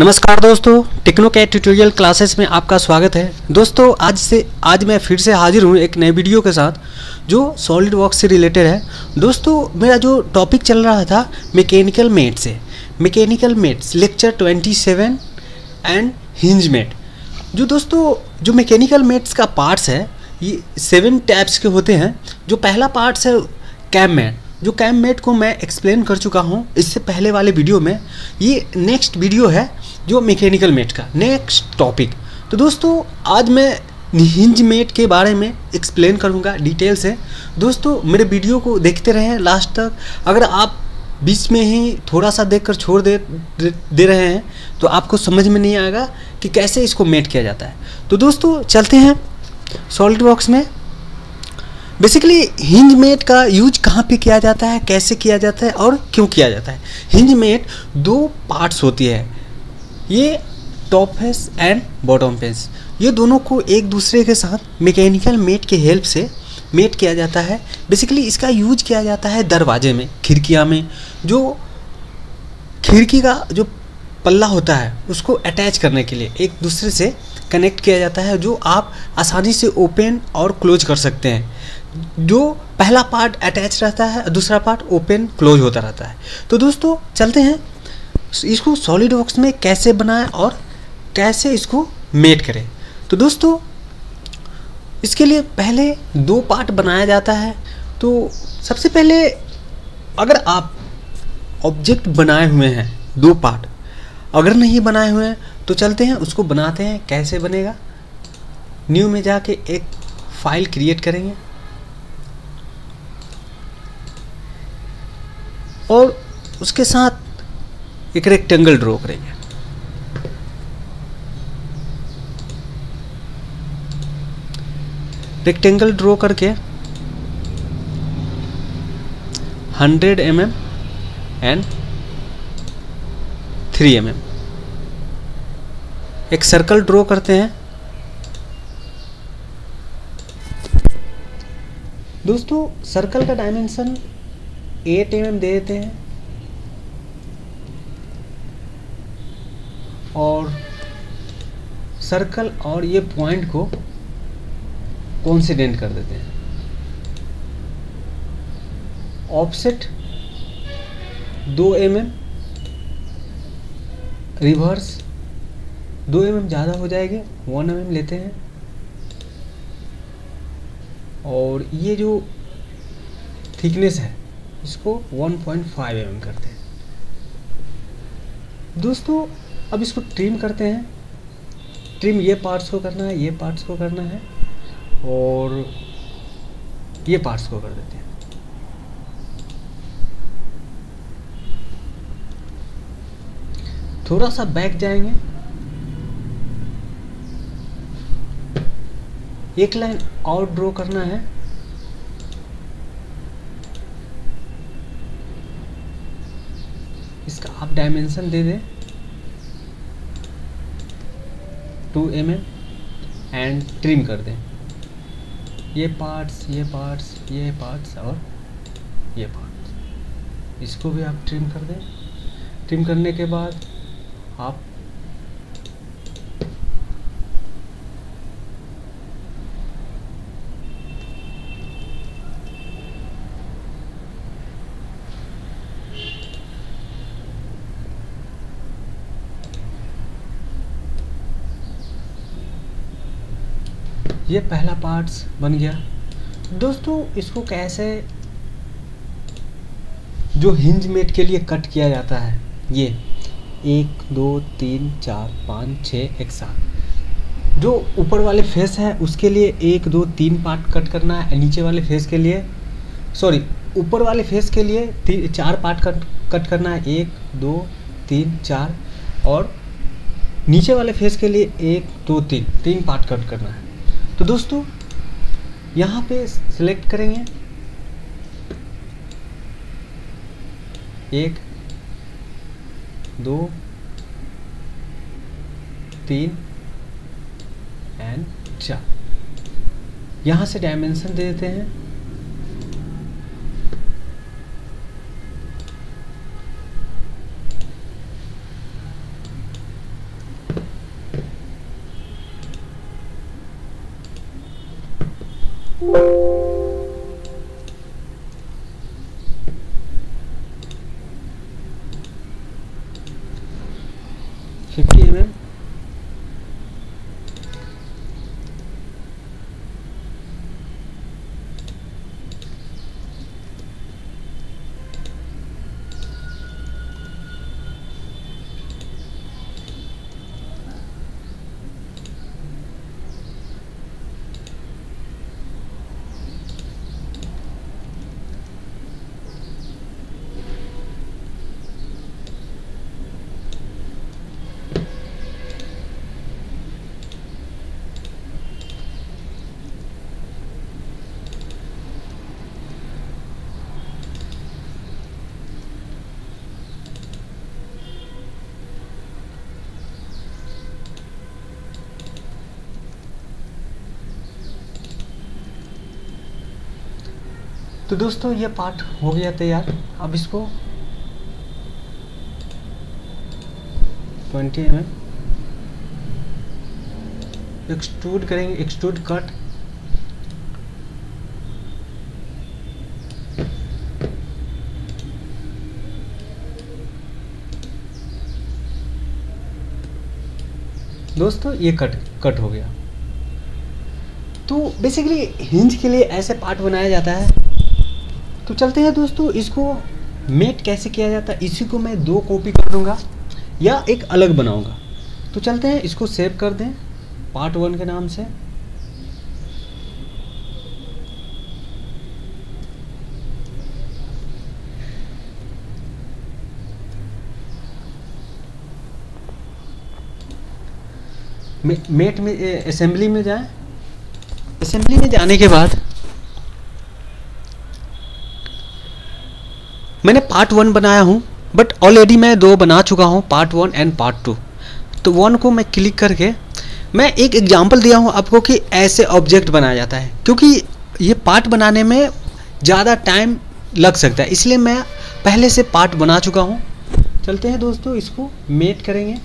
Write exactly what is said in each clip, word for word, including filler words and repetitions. नमस्कार दोस्तों, techno CAD tutorial classes में आपका स्वागत है। दोस्तों आज से आज मैं फिर से हाजिर हूँ एक नए वीडियो के साथ जो सॉलिड वर्क्स से रिलेटेड है। दोस्तों मेरा जो टॉपिक चल रहा था मैकेनिकल मेट से, मैकेनिकल मेट्स लेक्चर सत्ताईस एंड हिंज मेट। जो दोस्तों जो मैकेनिकल मेट्स का पार्ट्स है ये सेवन टाइप्स के होते हैं। जो पहला पार्ट्स है कैम मेट, जो कैम मेट को मैं एक्सप्लेन कर चुका हूँ इससे पहले वाले वीडियो में। ये नेक्स्ट वीडियो है जो मैकेनिकल मेट का नेक्स्ट टॉपिक। तो दोस्तों आज मैं हिंज मेट के बारे में एक्सप्लेन करूँगा डिटेल से। दोस्तों मेरे वीडियो को देखते रहें लास्ट तक। अगर आप बीच में ही थोड़ा सा देखकर छोड़ दे दे रहे हैं तो आपको समझ में नहीं आएगा कि कैसे इसको मेट किया जाता है। तो दोस्तों चलते हैं सॉलिडवर्क्स में। बेसिकली हिंज मेट का यूज कहाँ पे किया जाता है, कैसे किया जाता है और क्यों किया जाता है। हिंज मेट दो पार्ट्स होती है, ये top face and bottom face. ये दोनों को एक दूसरे के साथ मैकेनिकल मेट के हेल्प से मेट किया जाता है। बेसिकली इसका यूज किया जाता है दरवाजे में, खिड़कियाँ में। जो खिड़की का जो पल्ला होता है उसको अटैच करने के लिए एक दूसरे से कनेक्ट किया जाता है, जो आप आसानी से ओपन और क्लोज कर सकते हैं। जो पहला पार्ट अटैच रहता है, दूसरा पार्ट ओपन क्लोज होता रहता है। तो दोस्तों चलते हैं इसको सॉलिडवर्क्स में कैसे बनाएं और कैसे इसको मेट करें। तो दोस्तों इसके लिए पहले दो पार्ट बनाया जाता है। तो सबसे पहले अगर आप ऑब्जेक्ट बनाए हुए हैं दो पार्ट, अगर नहीं बनाए हुए हैं तो चलते हैं उसको बनाते हैं। कैसे बनेगा, न्यू में जाके एक फाइल क्रिएट करेंगे और उसके साथ एक रेक्टेंगल ड्रॉ करेंगे। रेक्टेंगल ड्रॉ करके hundred M M and three M M एक सर्कल ड्रॉ करते हैं। दोस्तों सर्कल का डायमेंशन एट एम एम दे देते हैं और सर्कल और ये पॉइंट को कॉन्सिडेंट कर देते हैं। Offset two M M, reverse two M M ज़्यादा हो जाएंगे, वन एम एम लेते हैं। और ये जो थिकनेस है इसको one point five M M करते हैं। दोस्तों अब इसको ट्रिम करते हैं। ट्रिम ये पार्ट्स को करना है, ये पार्ट्स को करना है और ये पार्ट्स को कर देते हैं। थोड़ा सा बैक जाएंगे, एक लाइन और ड्रॉ करना है। इसका आप डायमेंशन दे दें two M M and trim कर दें। ये पार्ट्स, ये पार्ट्स, ये पार्ट्स और ये पार्ट्स, इसको भी आप ट्रिम कर दें। ट्रिम करने के बाद आप ये पहला पार्ट्स बन गया। दोस्तों इसको कैसे जो हिंज मेट के लिए कट किया जाता है, ये एक दो तीन चार पाँच छः एक साथ। जो ऊपर वाले फेस है उसके लिए एक दो तीन पार्ट कट करना है। नीचे वाले फेस के लिए सॉरी ऊपर वाले फेस के लिए तीन चार पार्ट कट कट करना है, एक दो तीन चार। और नीचे वाले फेस के लिए एक दो तीन तीन पार्ट कट करना है। तो दोस्तों यहाँ पे सिलेक्ट करेंगे एक दो तीन एंड चार। यहाँ से डायमेंशन दे देते हैं fifty millimeters. तो दोस्तों ये पार्ट हो गया तैयार। अब इसको बीस एम एम एक्सट्रूड करेंगे, एक्सट्रूड कट। दोस्तों ये कट कट हो गया। तो बेसिकली हिंज के लिए ऐसे पार्ट बनाया जाता है। तो चलते हैं दोस्तों, इसको मेट कैसे किया जाता है, इसी को मैं दो कॉपी कर दूंगा या एक अलग बनाऊंगा। तो चलते हैं, इसको सेव कर दें पार्ट वन के नाम से। मे, मेट में असेंबली में जाएं। असेंबली में जाने के बाद मैंने पार्ट वन बनाया हूँ, बट ऑलरेडी मैं दो बना चुका हूँ, part one and part two. तो वन को मैं क्लिक करके मैं एक एग्जांपल दिया हूँ आपको कि ऐसे ऑब्जेक्ट बनाया जाता है, क्योंकि ये पार्ट बनाने में ज़्यादा टाइम लग सकता है, इसलिए मैं पहले से पार्ट बना चुका हूँ। चलते हैं दोस्तों, इसको मेट करेंगे।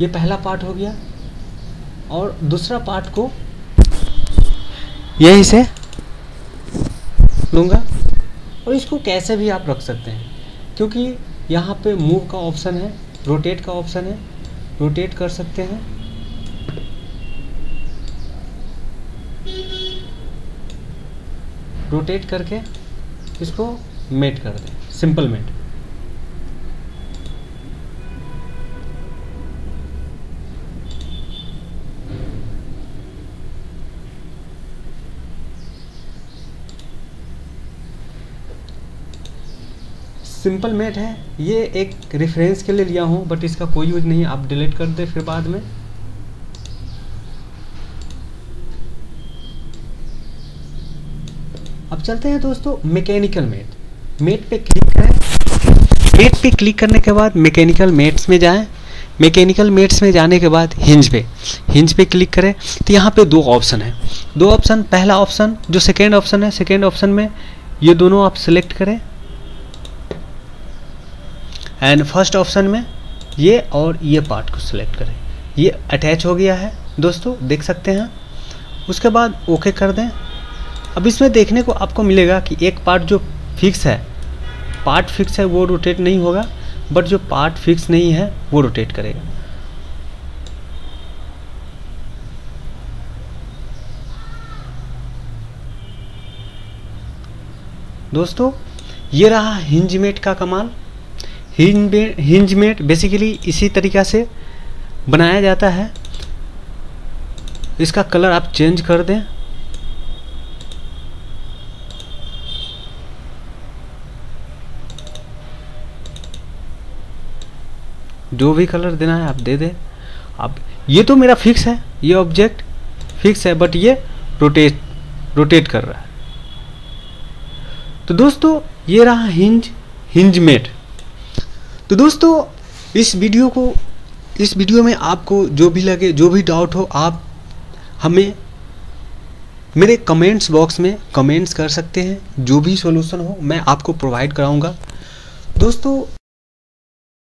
ये पहला पार्ट हो गया और दूसरा पार्ट को यही से लूँगा, और इसको कैसे भी आप रख सकते हैं, क्योंकि यहाँ पे मूव का ऑप्शन है, रोटेट का ऑप्शन है, रोटेट कर सकते हैं। रोटेट करके इसको मेट कर दें, सिंपल मेट। सिंपल मेट है, ये एक रेफरेंस के लिए लिया हूँ, बट इसका कोई यूज नहीं, आप डिलीट कर दे फिर बाद में। अब चलते हैं दोस्तों मैकेनिकल मेट। मेट पे क्लिक करें, मेट पे क्लिक करने के बाद मैकेनिकल मेट्स में जाएं। मैकेनिकल मेट्स में जाने के बाद हिंज पे हिंज पे क्लिक करें। तो यहाँ पे दो ऑप्शन है, दो ऑप्शन, पहला ऑप्शन जो सेकेंड ऑप्शन है, सेकेंड ऑप्शन में ये दोनों आप सिलेक्ट करें, एंड फर्स्ट ऑप्शन में ये और ये पार्ट को सिलेक्ट करें। ये अटैच हो गया है दोस्तों, देख सकते हैं। उसके बाद ओके कर दें। अब इसमें देखने को आपको मिलेगा कि एक पार्ट जो फिक्स है, पार्ट फिक्स है वो रोटेट नहीं होगा, बट जो पार्ट फिक्स नहीं है वो रोटेट करेगा। दोस्तों ये रहा हिंज मेट का कमाल। हिंज मेट बेसिकली इसी तरीका से बनाया जाता है। इसका कलर आप चेंज कर दें। जो भी कलर देना है आप दे दें। अब ये तो मेरा फिक्स है, ये ऑब्जेक्ट फिक्स है, बट ये रोटेट रोटेट कर रहा है। तो दोस्तों ये रहा हिंज हिंज मेट। तो दोस्तों इस वीडियो को इस वीडियो में आपको जो भी लगे, जो भी डाउट हो, आप हमें मेरे कमेंट्स बॉक्स में कमेंट्स कर सकते हैं। जो भी सॉल्यूशन हो मैं आपको प्रोवाइड कराऊंगा दोस्तों।